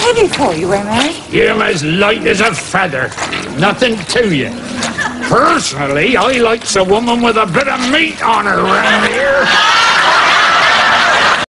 heavy for you, am I? You're as light as a feather. Nothing to you. Personally, I likes a woman with a bit of meat on her around here.